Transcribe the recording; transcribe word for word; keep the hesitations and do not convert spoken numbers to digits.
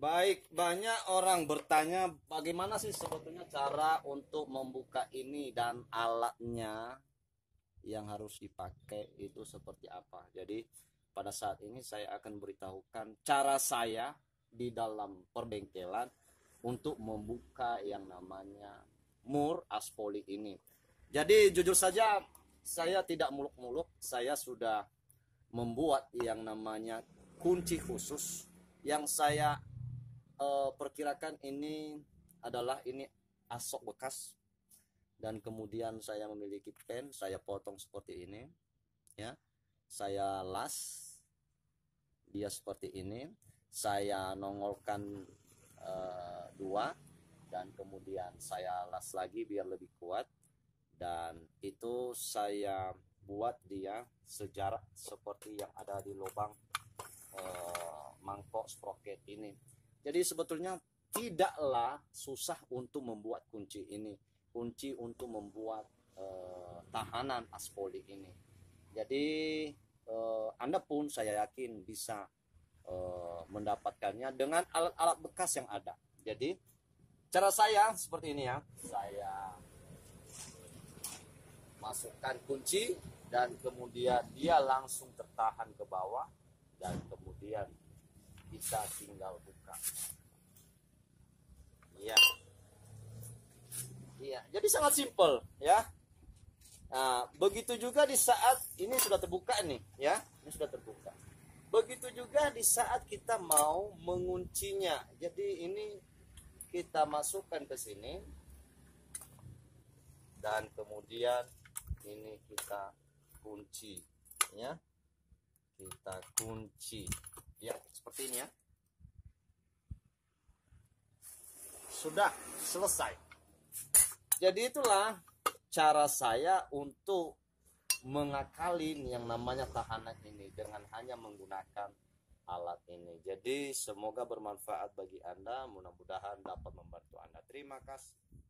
Baik, banyak orang bertanya bagaimana sih sebetulnya cara untuk membuka ini dan alatnya yang harus dipakai itu seperti apa. Jadi pada saat ini saya akan beritahukan cara saya di dalam perbengkelan untuk membuka yang namanya mur aspoli ini. Jadi jujur saja saya tidak muluk-muluk, saya sudah membuat yang namanya kunci khusus yang saya Uh, perkirakan ini adalah ini asok bekas, dan kemudian saya memiliki pen, saya potong seperti ini ya, saya las dia seperti ini, saya nongolkan uh, dua dan kemudian saya las lagi biar lebih kuat, dan itu saya buat dia sejarak seperti yang ada di lubang uh, mangkok sprocket ini. Jadi sebetulnya tidaklah susah untuk membuat kunci ini, kunci untuk membuat e, tahanan aspoli ini. Jadi e, Anda pun saya yakin bisa e, mendapatkannya dengan alat-alat bekas yang ada. Jadi cara saya seperti ini ya, saya masukkan kunci dan kemudian dia langsung tertahan ke bawah dan kemudian kita tinggal buka. Iya. Iya, jadi sangat simpel ya. Nah, begitu juga di saat ini sudah terbuka nih ya, ini sudah terbuka. Begitu juga di saat kita mau menguncinya. Jadi ini kita masukkan ke sini dan kemudian ini kita kunci ya. Kita kunci. Ya, seperti ini ya. Sudah selesai. Jadi itulah cara saya untuk mengakalin yang namanya tahanan ini dengan hanya menggunakan alat ini. Jadi semoga bermanfaat bagi Anda, mudah-mudahan dapat membantu Anda. Terima kasih.